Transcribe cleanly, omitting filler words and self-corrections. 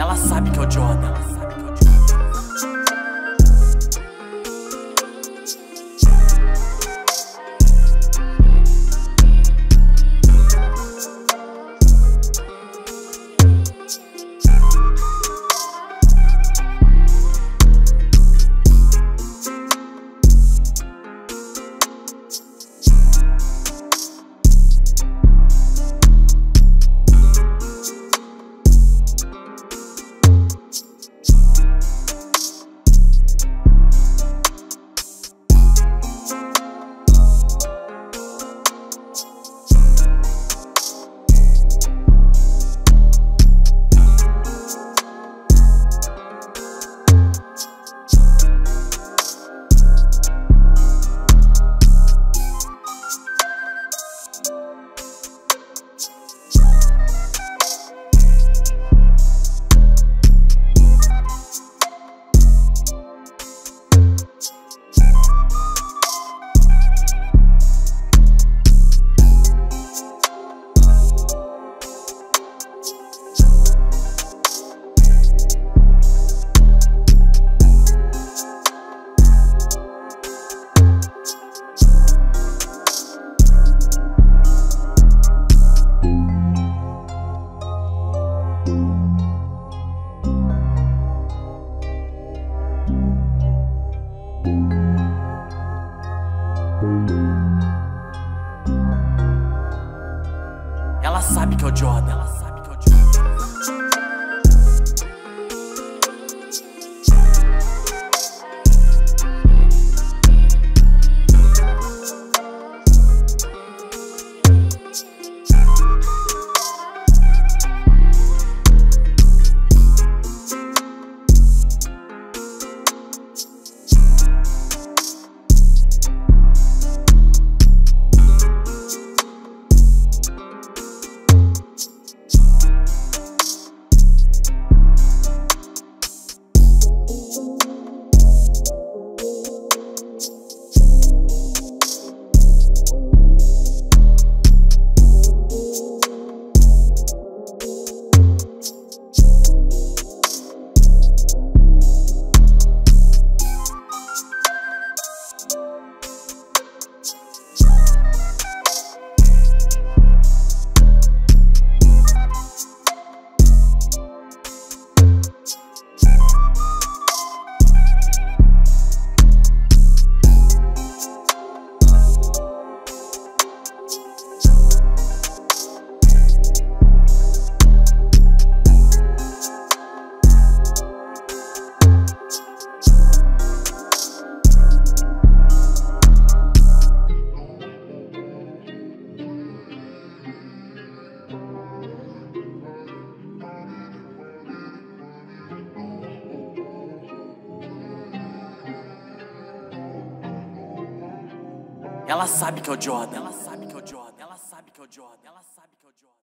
Ela sabe que é o Jordan. Ela sabe que é o Jordan. Ela sabe que é o Jordan. Ela sabe que é o Jordan. Ela sabe.